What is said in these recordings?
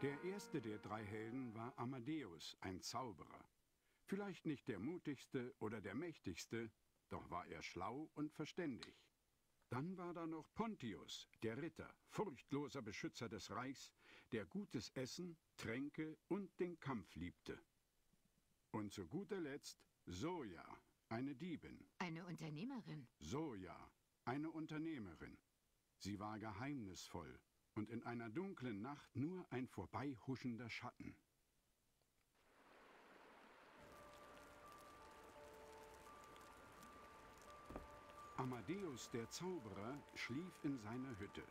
Der erste der drei Helden war Amadeus, ein Zauberer. Vielleicht nicht der mutigste oder der mächtigste, doch war er schlau und verständig. Dann war da noch Pontius, der Ritter, furchtloser Beschützer des Reichs, der gutes Essen, Tränke und den Kampf liebte. Und zu guter Letzt Zoya, eine Diebin. Eine Unternehmerin. Zoya, eine Unternehmerin. Sie war geheimnisvoll und in einer dunklen Nacht nur ein vorbeihuschender Schatten. Amadeus, der Zauberer, schlief in seiner Hütte.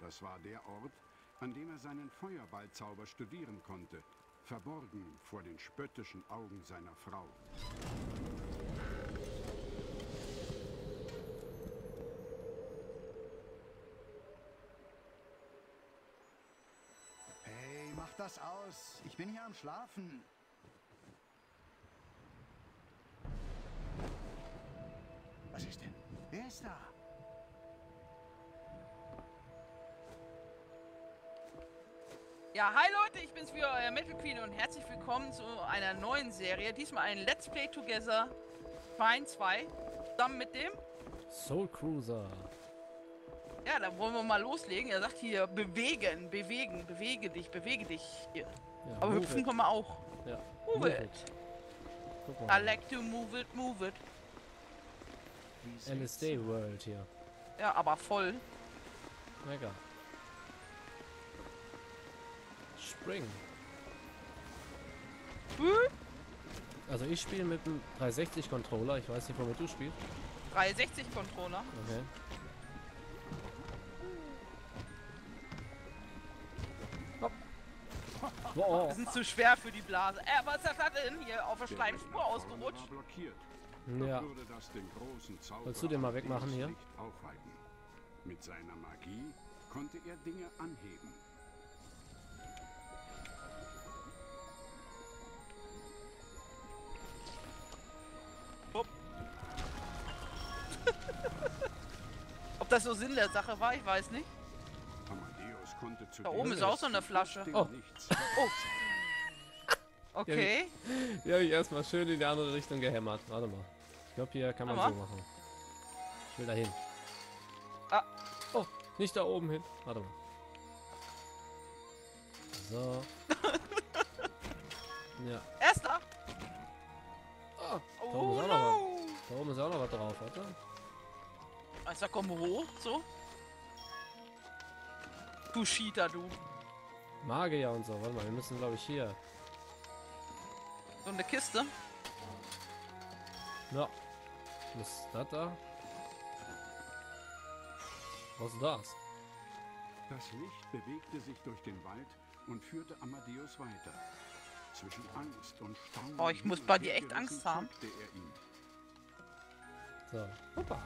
Das war der Ort, an dem er seinen Feuerballzauber studieren konnte, verborgen vor den spöttischen Augen seiner Frau. Hey, mach das aus! Ich bin hier am Schlafen! Was ist denn? Wer ist da? Ja, hi Leute, ich bin's wieder, euer Metal Queen und herzlich willkommen zu einer neuen Serie. Diesmal ein Let's Play Together Trine 2 zusammen mit dem Soul Cruiser. Ja, da wollen wir mal loslegen. Er sagt hier, bewege dich hier. Ja, aber hüpfen kann man auch. Ja. Move it. I like to move it, move it. MSD World hier. Ja, aber voll. Mega. Spring. Also ich spiele mit dem 360 Controller. Ich weiß nicht, womit du spielst. 360 Controller. Okay. Hopp. Wow. Das sind zu schwer für die Blase. Was ist das denn hier? Auf der Schleimspur ausgerutscht. Ja. Wolltest du den mal wegmachen hier? Mit seiner Magie konnte er Dinge anheben. Ob das so Sinn der Sache war, ich weiß nicht. Amadeus konnte zu da oben ist auch so eine Flasche. Oh. Oh. Okay. Die habe ich erstmal schön in die andere Richtung gehämmert. Warte mal. Ich glaube, hier kann man so machen. Ich will da hin. Ah. Oh, nicht da oben hin. Warte mal. So. Ja. Erster! Oh, da oben ist auch noch was drauf, warte. Also komm hoch, so. Du Cheater, du. Magier und so, warte mal, wir müssen, glaube ich, hier. So eine Kiste. Ja. Was ist das da? Was ist das? Das Licht bewegte sich durch den Wald und führte Amadeus weiter. Zwischen Angst und Staunen. Oh, ich muss bei dir echt Angst haben. So, hoppa.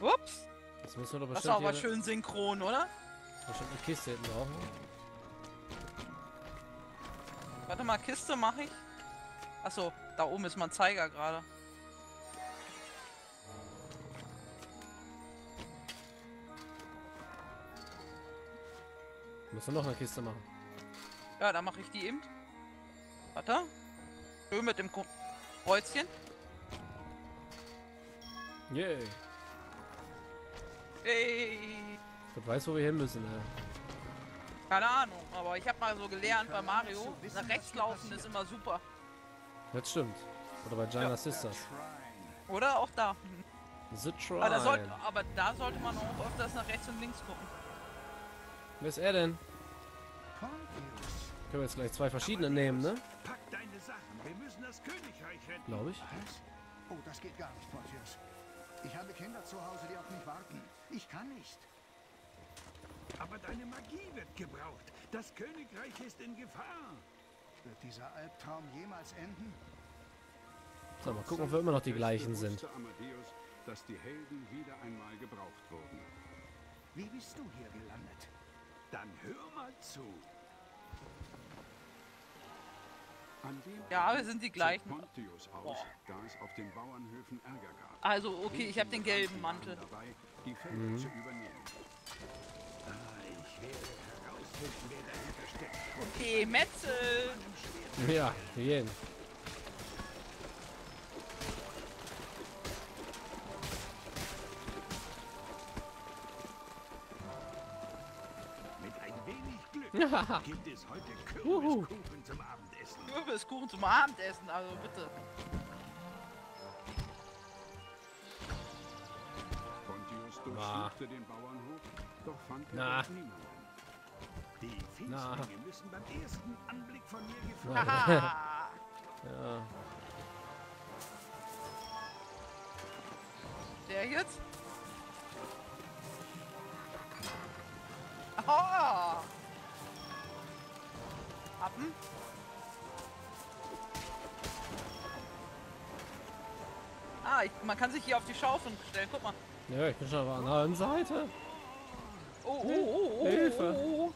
Ups. Das müssen wir doch bestimmt. Das war aber schön synchron, oder? Bestimmt eine Kiste hinten drauf. Warte mal, Kiste mache ich. Achso, da oben ist mein Zeiger gerade. Muss man noch eine Kiste machen? Ja, da mache ich die eben. Warte. Schön mit dem Kreuzchen. Yay. Yeah. Hey. Ich weiß, wo wir hin müssen, ne? Keine Ahnung, aber ich habe mal so gelernt bei Mario, so wissen, nach rechts laufen ist immer super. Das stimmt. Oder bei Gina Sisters. Oder auch da. The Trine. Aber da sollte man auch öfters nach rechts und links gucken. Wer ist er denn? Können wir jetzt gleich zwei verschiedene nehmen, ne? Pack deine Sachen. Wir müssen das Königreich retten. Glaube ich. Was? Oh, das geht gar nicht, Pontius. Ich habe Kinder zu Hause, die auf mich warten. Ich kann nicht. Aber deine Magie wird gebraucht. Das Königreich ist in Gefahr. Wird dieser Albtraum jemals enden? So, mal gucken, ob wir immer noch die gleichen sind. Amadeus, dass die Helden wieder einmal gebraucht wurden. Wie bist du hier gelandet? Dann hör mal zu. Ja, wir sind die gleichen. Oh. Also, okay, ich habe den gelben Mantel. Mhm. Okay, Metzel. Ja, jeden. Ja. Gibt es heute Kürbiskuchen zum Abendessen? Kürbiskuchen zum Abendessen, also bitte. Pontius durchsuchte den Bauernhof, doch fand er niemanden. Die Fieslinge müssen beim ersten Anblick von mir geflogen. Ja. Der jetzt? Oh! Appen. Ah, man kann sich hier auf die Schaufeln stellen, guck mal. Ja, ich bin schon auf der anderen Seite. Oh, oh, oh, oh, Hilfe. Oh, oh.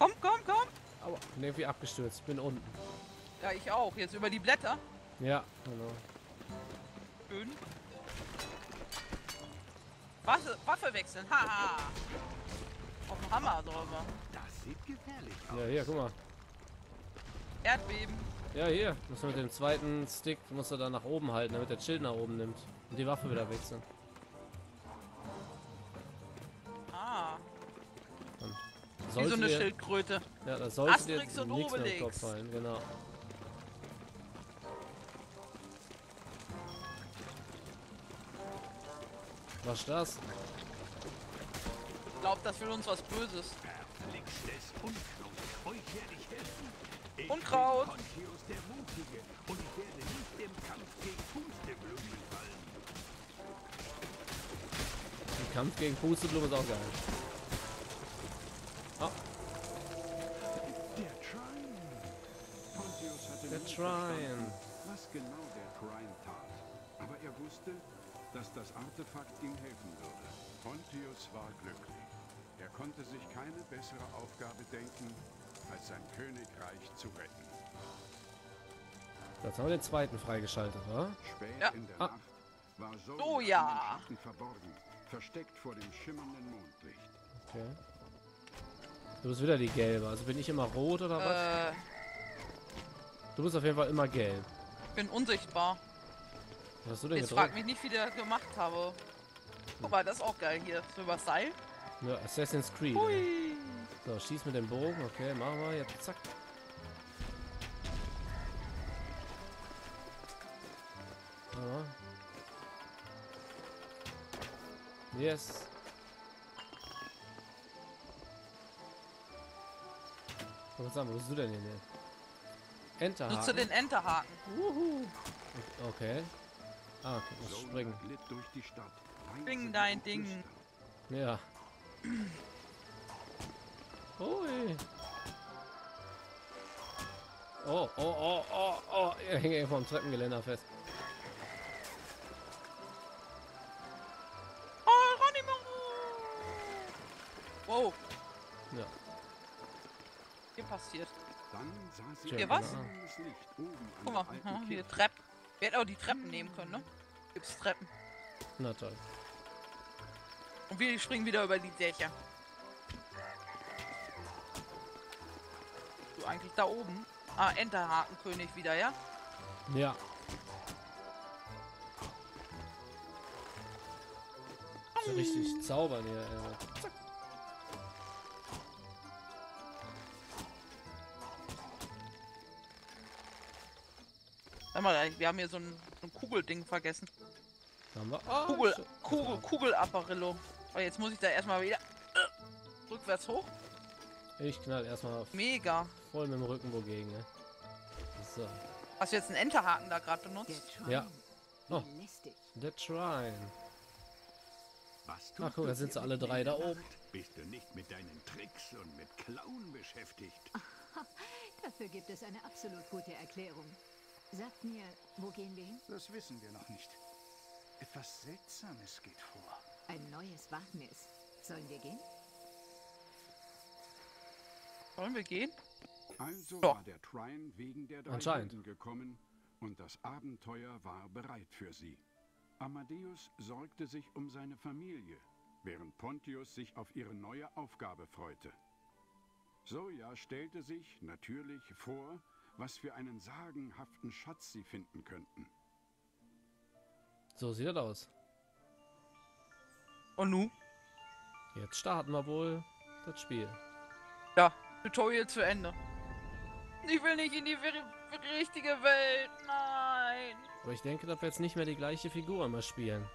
Komm, komm, komm. Aua, ich bin irgendwie abgestürzt, bin unten. Ja, ich auch. Jetzt über die Blätter. Ja, genau. Schön. Waffe wechseln, haha. Auf den Hammer drüber. Das sieht gefährlich aus. Ja, hier, guck mal. Erdbeben. Ja, hier. Musst du mit dem zweiten Stick, musst du da nach oben halten, damit der Schild nach oben nimmt. Und die Waffe wieder wechseln. Ah. Wie so eine Schildkröte. Ja, da sollst du dir nichts mehr im Kopf fallen, genau. Was ist das? Ich glaube, das will uns was Böses. Verflixtes Unkraut. Euch werde ich helfen. Unkraut! Pontius der Mutige, und ich werde nicht dem Kampf gegen Pusteblumen fallen. Der Kampf gegen Pusteblumen ist auch geil. Oh. Der Trine! Pontius hatte der Trine. Was genau der Trine tat. Aber er wusste, dass das Artefakt ihm helfen würde. Pontius war glücklich. Er konnte sich keine bessere Aufgabe denken, als sein Königreich zu retten. Das haben wir den zweiten freigeschaltet, oder? Spät in der Nacht war Zoya an den Schatten verborgen, versteckt vor dem schimmernden Mondlicht. Okay. Du bist wieder die Gelbe, also bin ich immer rot oder was? Du bist auf jeden Fall immer gelb. Ich bin unsichtbar. Was hast du denn jetzt gedrückt? Frag mich nicht, wie ich das gemacht habe. Guck mal, das ist auch geil hier. Silver Style. Ja, Assassin's Creed. Hui. So, schieß mit dem Bogen. Okay, machen wir. Jetzt, zack. Ja. Yes. Was sagen, wo bist du denn hier? Enterhaken. Nutze den Enterhaken. Wuhu. Okay. Ah, okay, muss springen. Spring dein Ding. Ja. Ui. Oh, oh, oh, oh, oh. Ich hänge irgendwo am Treppengeländer fest. Oh, Ronimo! Wow. Ja. Hier passiert. Hier was? Guck mal, hier Treppen. Wir hätten auch die Treppen nehmen können, ne? Gibt's Treppen. Na toll. Und wir springen wieder über die Dächer. Du eigentlich da oben? Ah, Enterhakenkönig wieder, ja? Ja. So richtig zaubern hier, ey. Zack. Warte mal, wir haben hier so ein Kugelding vergessen. Haben wir? Oh, Kugelapparillo. Oh, jetzt muss ich da erstmal wieder rückwärts hoch. Ich knall erstmal mega voll mit dem Rücken wogegen. Ne? So. Hast du jetzt einen Enterhaken da gerade benutzt? Ja. Oh. Der Trine. Ach guck, da sind sie alle drei da oben. Bist du nicht mit deinen Tricks und mit Klauen beschäftigt? Dafür gibt es eine absolut gute Erklärung. Sagt mir, wo gehen wir hin? Das wissen wir noch nicht. Etwas Seltsames geht vor. Ein neues Wagnis. Sollen wir gehen? Wollen wir gehen? Also war der Trine wegen der Diamanten gekommen und das Abenteuer war bereit für sie. Amadeus sorgte sich um seine Familie, während Pontius sich auf ihre neue Aufgabe freute. Zoya stellte sich natürlich vor, was für einen sagenhaften Schatz sie finden könnten. So sieht das aus. Und nun? Jetzt starten wir wohl das Spiel. Ja, Tutorial zu Ende. Ich will nicht in die richtige Welt, nein. Aber ich denke, dass wir jetzt nicht mehr die gleiche Figur immer spielen.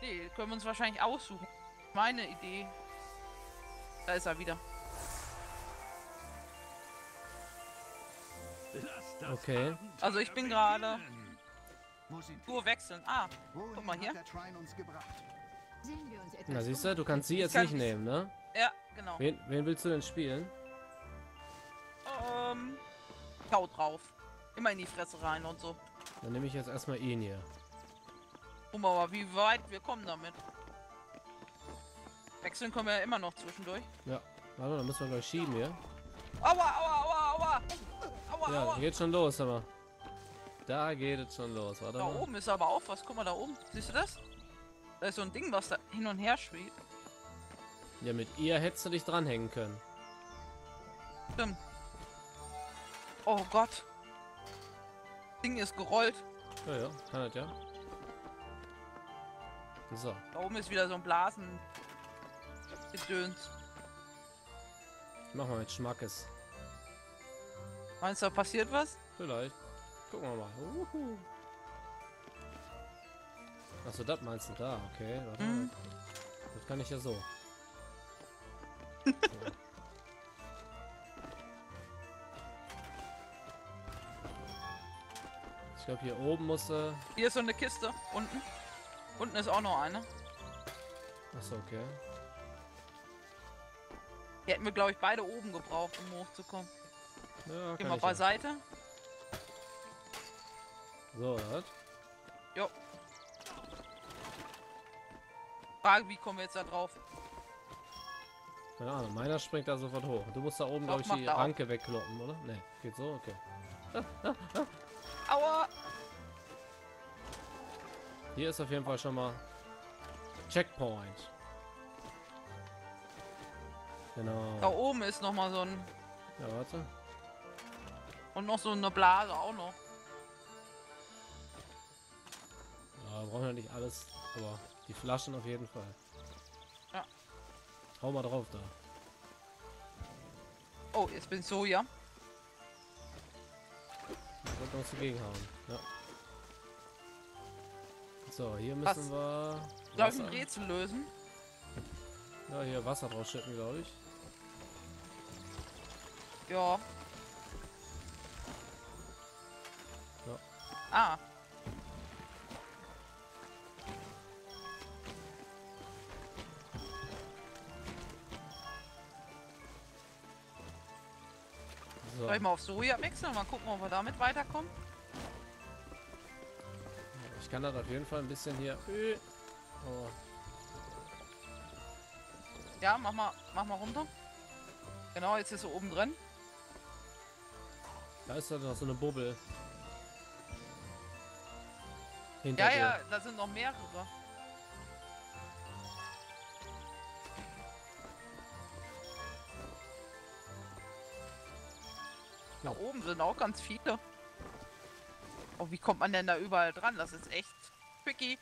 Nee, können wir uns wahrscheinlich aussuchen. Meine Idee. Da ist er wieder. Okay. Also ich bin gerade... Figur wechseln. Ah, guck mal hier. Na siehst du, du kannst sie jetzt nicht nehmen, ne? Ja, genau. Wen willst du denn spielen? Kau drauf. Immer in die Fresse rein und so. Dann nehme ich jetzt erstmal ihn hier. Guck mal, aber wie weit wir kommen damit. Wechseln können wir ja immer noch zwischendurch. Ja, warte, dann müssen wir gleich schieben hier. Aua, aua, aua, aua! Aua, ja, aua. Geht schon los, aber. Da geht es schon los, warte mal. Da oben ist aber auch was, guck mal da oben. Siehst du das? Da ist so ein Ding, was da hin und her schwebt. Ja, mit ihr hättest du dich dranhängen können. Stimmt. Oh Gott. Das Ding ist gerollt. Ja, ja, kann das ja. So. Da oben ist wieder so ein Blasen. Gedöns. Mach mal mit Schmackes. Meinst du, da passiert was? Vielleicht. Gucken wir mal. Achso, das meinst du da? Okay, warte mal. Das kann ich ja so. So. Ich glaube, hier oben muss. Hier ist so eine Kiste. Unten. Unten ist auch noch eine. Achso, okay. Die hätten wir, glaube ich, beide oben gebraucht, um hochzukommen. Ja, geh mal beiseite. Ja. So, was? Jo. Frage, wie kommen wir jetzt da drauf? Keine Ahnung, meiner springt da sofort hoch. Du musst da oben, glaube ich, die Ranke wegkloppen, oder? Ne, geht so? Okay. Aua! Hier ist auf jeden Fall schon mal Checkpoint. Genau. Da oben ist noch mal so ein... Ja, warte. Und noch so eine Blase auch noch. Ja, wir brauchen ja nicht alles, aber die Flaschen auf jeden Fall. Ja. Hau mal drauf da. Oh, jetzt bin ich so, ja. Ich wollte uns dagegenhauen. Ja. So, hier müssen wir... Soll ich ein Rätsel lösen? Ja, hier Wasser drauf schütten, glaube ich. Ja. Ja. Ah. So. Soll ich mal auf Soja wechseln? Mal gucken, ob wir damit weiterkommen. Ich kann das auf jeden Fall ein bisschen hier... Oh. Ja, mach mal runter. Genau, jetzt ist so oben drin. Da ist da noch so eine Bubble. Hinter dir. Ja, da sind noch mehrere. Da oben sind auch ganz viele. Oh, wie kommt man denn da überall dran? Das ist echt tricky.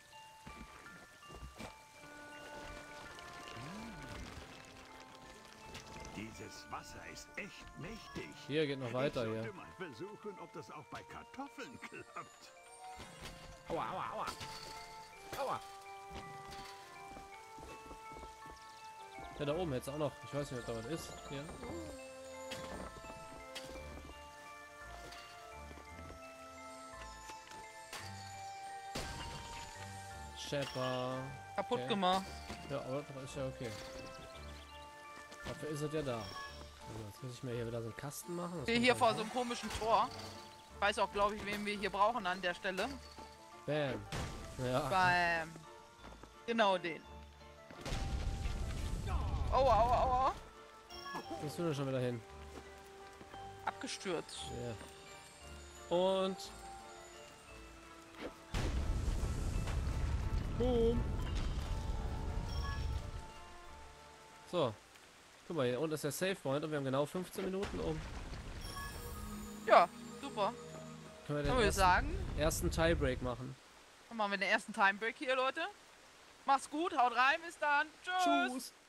Dieses Wasser ist echt mächtig. Hier geht noch weiter, ja. Ich mal versuchen, ob das auch bei Kartoffeln klappt. Aua, aua, aua. Aua. Ja, da oben jetzt auch noch. Ich weiß nicht, ob da was ist. Hier. Schepper. Kaputt gemacht. Ja, aber das ist ja okay. Dafür ist es ja da. Also jetzt muss ich mir hier wieder so einen Kasten machen. Ich stehe hier vor so einem komischen Tor. Ich weiß auch, glaube ich, wen wir hier brauchen an der Stelle. Bam. Ja. Bam. Genau den. Aua, aua, aua. Wo bist du denn schon wieder hin? Abgestürzt. Ja. Und... Boom. So. Guck mal, hier unten ist der Save Point und wir haben genau 15 Minuten um. Ja, super. Können wir den ersten Tiebreak machen? Dann machen wir den ersten Timebreak hier, Leute. Macht's gut, haut rein, bis dann. Tschüss. Tschüss.